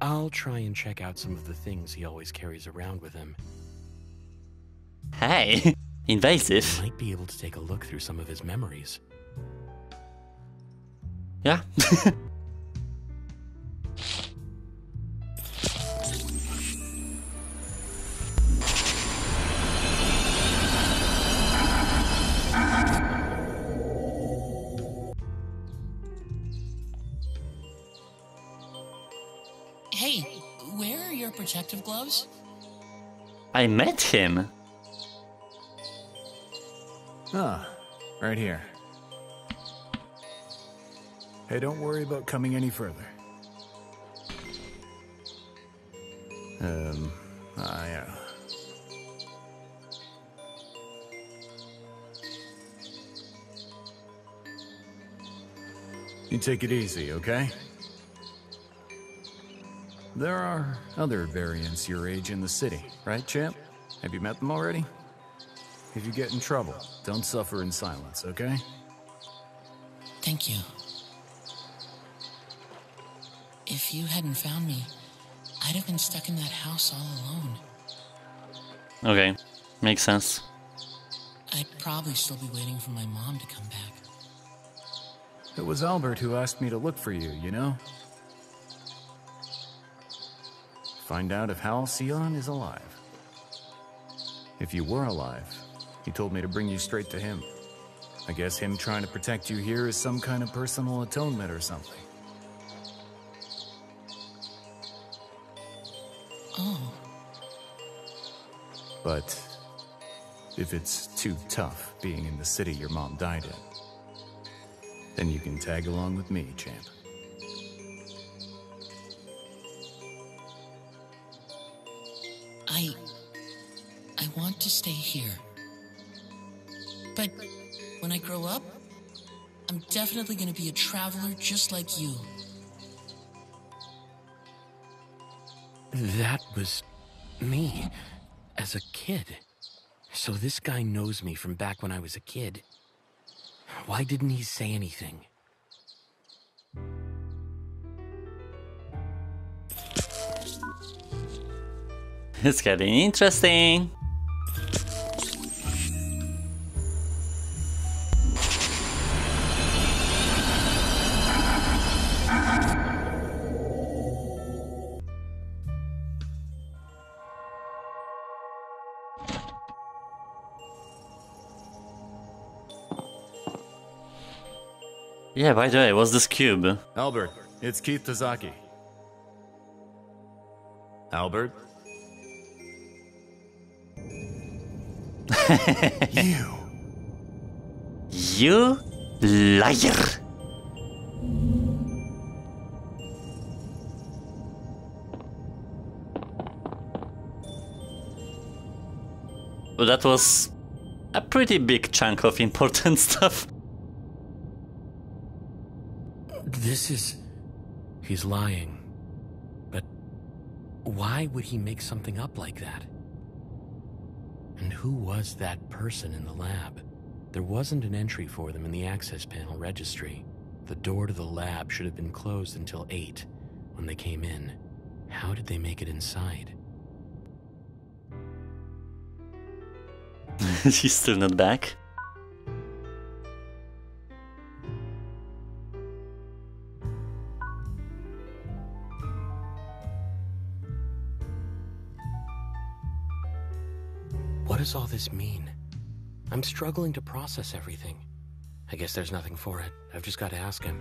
I'll try and check out some of the things he always carries around with him. Hey, invasive. I might be able to take a look through some of his memories. Yeah. Hey, where are your protective gloves? I met him. Ah, right here. Hey, don't worry about coming any further. Yeah. You take it easy, okay? There are other variants your age in the city, right, champ? Have you met them already? If you get in trouble, don't suffer in silence, okay? Thank you. If you hadn't found me, I'd have been stuck in that house all alone. Okay, makes sense. I'd probably still be waiting for my mom to come back. It was Albert who asked me to look for you, you know? Find out if Halcyon is alive. If you were alive, he told me to bring you straight to him. I guess him trying to protect you here is some kind of personal atonement or something. Oh. But if it's too tough being in the city your mom died in, then you can tag along with me, champ. I want to stay here. But when I grow up, I'm definitely going to be a traveler just like you. That was me as a kid. So this guy knows me from back when I was a kid. Why didn't he say anything? It's getting interesting. Yeah, by the way, what's this cube? Albert, it's Keith Tozaki. Albert? You liar! Well, that was a pretty big chunk of important stuff. This is... He's lying. But why would he make something up like that? And who was that person in the lab? There wasn't an entry for them in the access panel registry. The door to the lab should have been closed until 8 when they came in. How did they make it inside? She's still not back. What does all this mean? I'm struggling to process everything. I guess there's nothing for it. I've just got to ask him.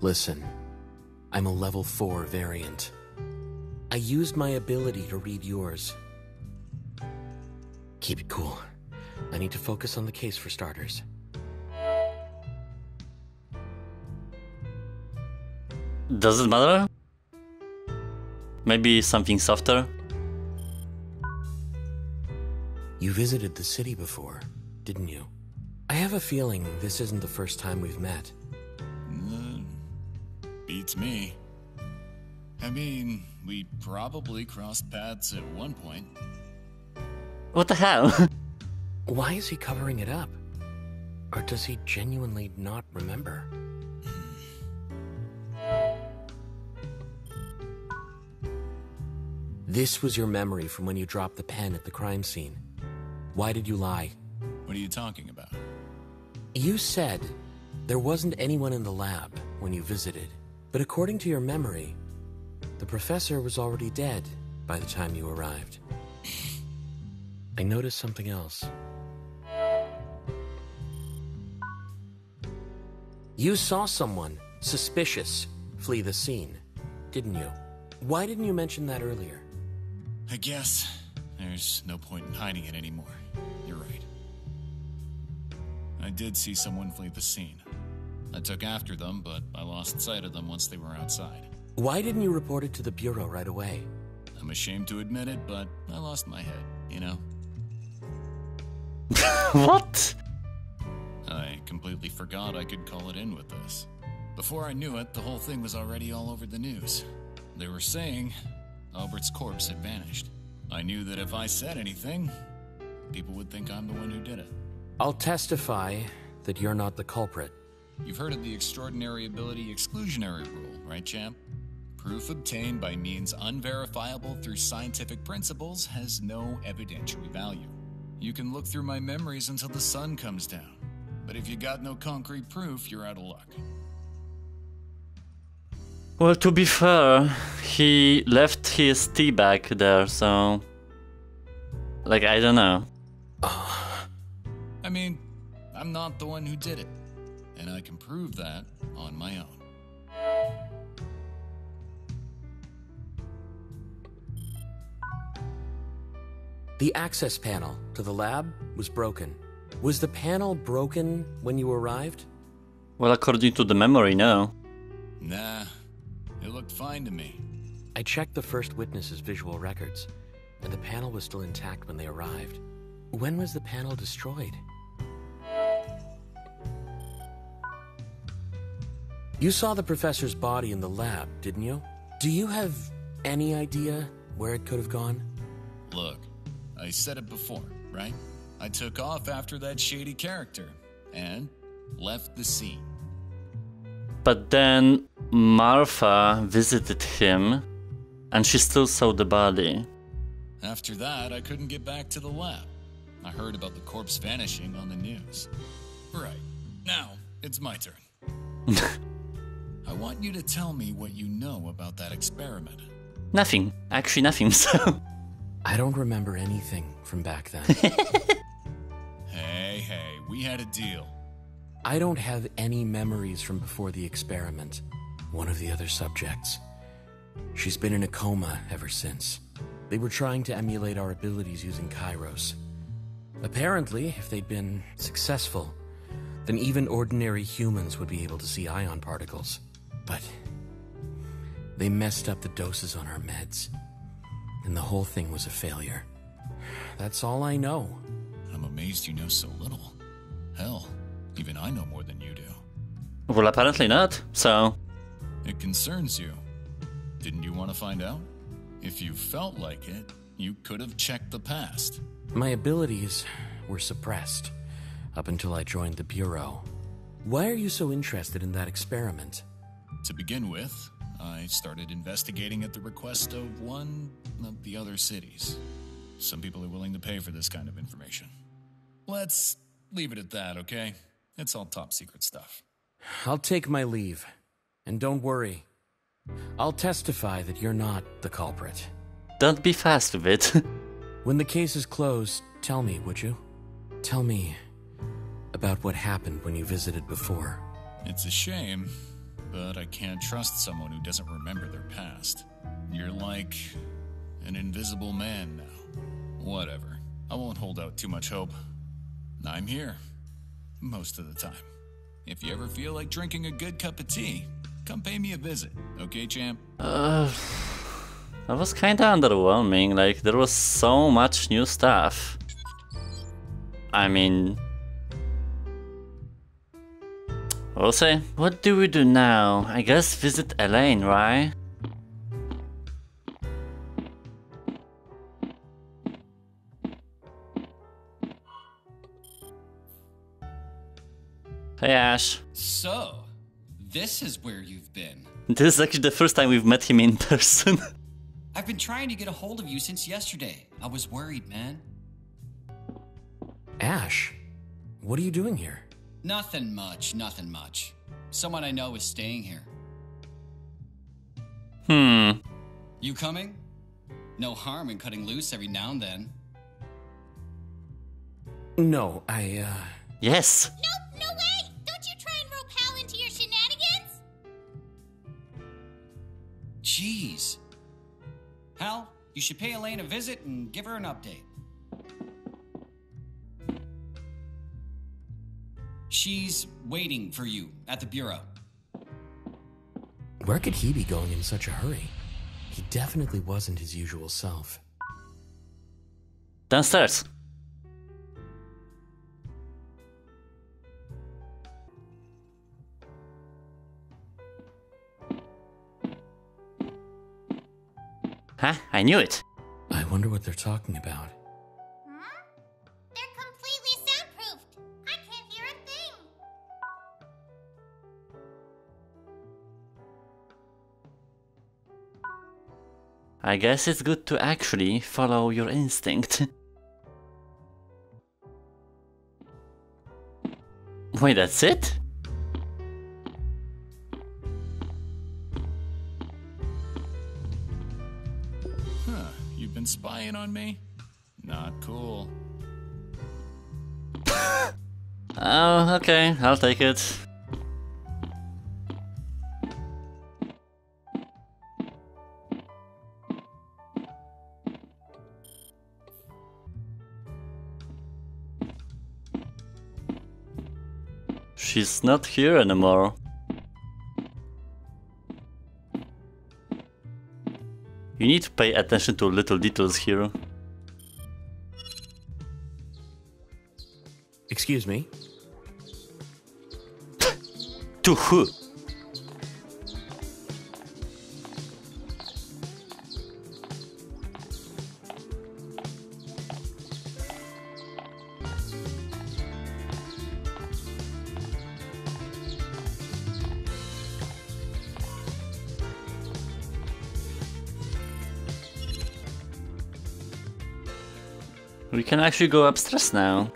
Listen, I'm a level 4 variant. I used my ability to read yours. Keep it cool. I need to focus on the case for starters. Does it matter? Maybe something softer? You visited the city before, didn't you? I have a feeling this isn't the first time we've met. Beats me. I mean, we probably crossed paths at one point. What the hell? Why is he covering it up? Or does he genuinely not remember? This was your memory from when you dropped the pen at the crime scene. Why did you lie? What are you talking about? You said there wasn't anyone in the lab when you visited, but according to your memory, the professor was already dead by the time you arrived. I noticed something else. You saw someone suspicious flee the scene, didn't you? Why didn't you mention that earlier? I guess there's no point in hiding it anymore. You're right. I did see someone flee the scene. I took after them, but I lost sight of them once they were outside. Why didn't you report it to the Bureau right away? I'm ashamed to admit it, but I lost my head, you know? What? I completely forgot I could call it in with this. Before I knew it, the whole thing was already all over the news. They were saying Albert's corpse had vanished. I knew that if I said anything, people would think I'm the one who did it. I'll testify that you're not the culprit. You've heard of the extraordinary ability exclusionary rule, right, champ? Proof obtained by means unverifiable through scientific principles has no evidentiary value. You can look through my memories until the sun comes down, but if you got no concrete proof, you're out of luck. Well, to be fair, he left his tea bag there, so... like, I don't know. I mean, I'm not the one who did it, and I can prove that on my own. The access panel to the lab was broken. Was the panel broken when you arrived? Well, according to the memory, no. Nah. It looked fine to me. I checked the first witness's visual records, and the panel was still intact when they arrived. When was the panel destroyed? You saw the professor's body in the lab, didn't you? Do you have any idea where it could have gone? Look, I said it before, right? I took off after that shady character and left the scene. But then Marfa visited him, and she still saw the body. After that, I couldn't get back to the lab. I heard about the corpse vanishing on the news. Right. Now, it's my turn. I want you to tell me what you know about that experiment. Nothing. Actually, nothing, so... I don't remember anything from back then. Hey, we had a deal. I don't have any memories from before the experiment. One of the other subjects. She's been in a coma ever since. They were trying to emulate our abilities using Kairos. Apparently, if they'd been successful, then even ordinary humans would be able to see ion particles. But they messed up the doses on our meds, and the whole thing was a failure. That's all I know. I'm amazed you know so little. Hell, even I know more than you do. Well, apparently not, so... It concerns you. Didn't you want to find out? If you felt like it, you could have checked the past. My abilities were suppressed up until I joined the Bureau. Why are you so interested in that experiment? To begin with, I started investigating at the request of one of the other cities. Some people are willing to pay for this kind of information. Let's leave it at that, okay? It's all top secret stuff. I'll take my leave. And don't worry, I'll testify that you're not the culprit. Don't be fast with it. When the case is closed, tell me, would you? Tell me about what happened when you visited before. It's a shame, but I can't trust someone who doesn't remember their past. You're like an invisible man now. Whatever, I won't hold out too much hope. I'm here, most of the time. If you ever feel like drinking a good cup of tea, come pay me a visit, okay, champ? That was kinda underwhelming, like, there was so much new stuff. I mean... we'll see. What do we do now? I guess visit Elaine, right? Hey, Ash. So, this is where you've been. This is actually the first time we've met him in person. I've been trying to get a hold of you since yesterday. I was worried, man. Ash, what are you doing here? Nothing much. Someone I know is staying here. You coming? No harm in cutting loose every now and then. No, Yes. No way! Don't you try and rope Hal into your shenanigans? Jeez. Hal, you should pay Elaine a visit and give her an update. She's waiting for you at the Bureau. Where could he be going in such a hurry? He definitely wasn't his usual self. Downstairs. Huh? I knew it. I wonder what they're talking about. Huh? They're completely soundproofed. I can't hear a thing. I guess it's good to actually follow your instinct. Wait, that's it? Spying on me? Not cool. Oh, okay, I'll take it. She's not here anymore. You need to pay attention to little details here. Excuse me? To who? We can actually go upstairs now.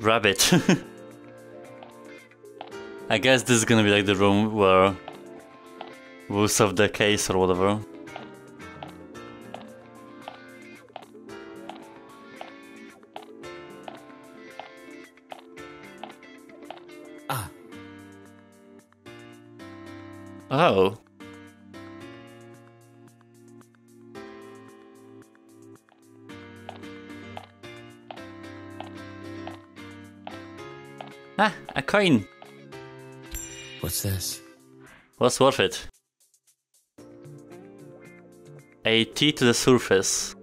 Rabbit. I guess this is gonna be like the room where we'll solve the case or whatever. Oh. Ah, a coin. What's this? What's worth it? A T to the surface.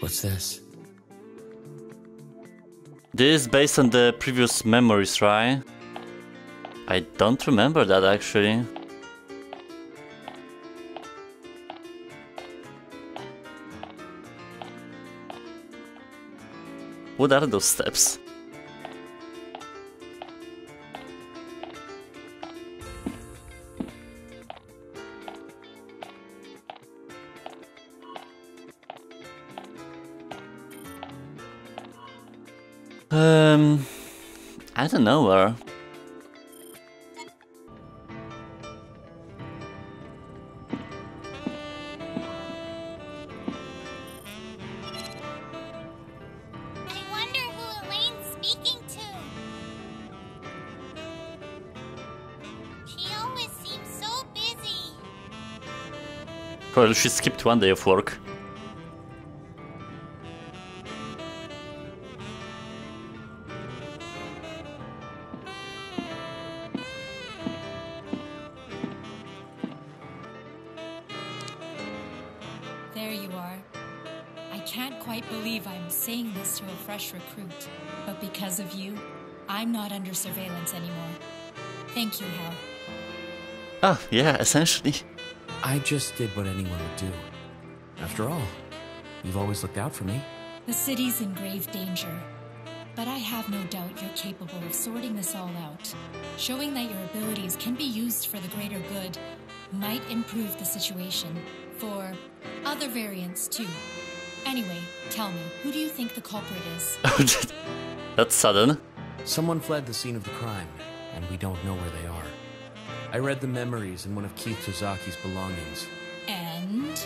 What's this? This is based on the previous memories, right? I don't remember that actually. What are those steps? I don't know where. I wonder who Elaine's speaking to. She always seems so busy. Well, she skipped one day of work. Recruit, but because of you, I'm not under surveillance anymore. Thank you, Hal. Oh, yeah, essentially. I just did what anyone would do. After all, you've always looked out for me. The city's in grave danger. But I have no doubt you're capable of sorting this all out. Showing that your abilities can be used for the greater good might improve the situation. For other variants, too. Anyway, tell me, who do you think the culprit is? That's sudden. Someone fled the scene of the crime, and we don't know where they are. I read the memories in one of Keith Tozaki's belongings. And?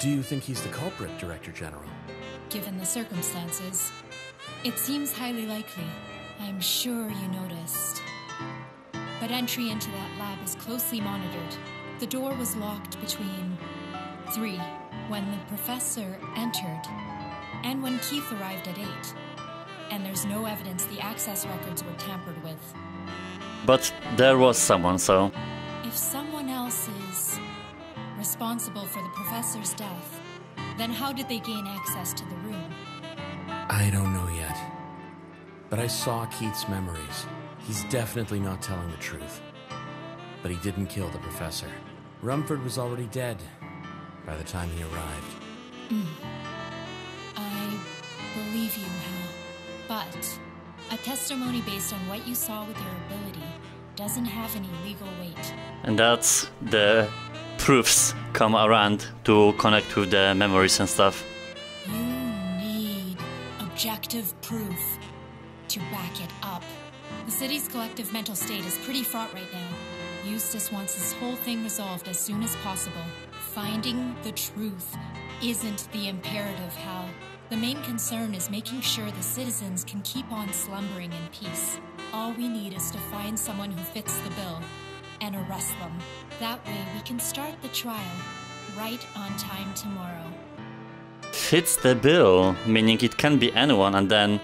Do you think he's the culprit, Director General? Given the circumstances, it seems highly likely. I'm sure you noticed. But entry into that lab is closely monitored. The door was locked between 3, when the professor entered, and when Keith arrived at 8. And there's no evidence the access records were tampered with. But there was someone, so... If someone else is responsible for the professor's death, then how did they gain access to the room? I don't know yet. But I saw Keith's memories. He's definitely not telling the truth. But he didn't kill the professor. Rumford was already dead by the time he arrived. I believe you, Hal. But a testimony based on what you saw with your ability doesn't have any legal weight. And that's the proofs come around to connect with the memories and stuff. You need objective proof to back it up. The city's collective mental state is pretty fraught right now. Eustace wants this whole thing resolved as soon as possible. Finding the truth isn't the imperative, Hal. The main concern is making sure the citizens can keep on slumbering in peace. All we need is to find someone who fits the bill and arrest them. That way we can start the trial right on time tomorrow. Fits the bill, meaning it can be anyone, and then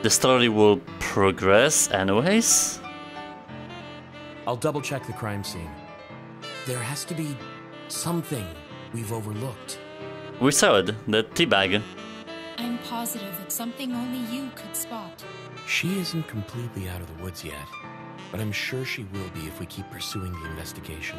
the story will progress anyways? I'll double check the crime scene. There has to be something we've overlooked. We saw it, the teabag. I'm positive it's something only you could spot. She isn't completely out of the woods yet, but I'm sure she will be if we keep pursuing the investigation.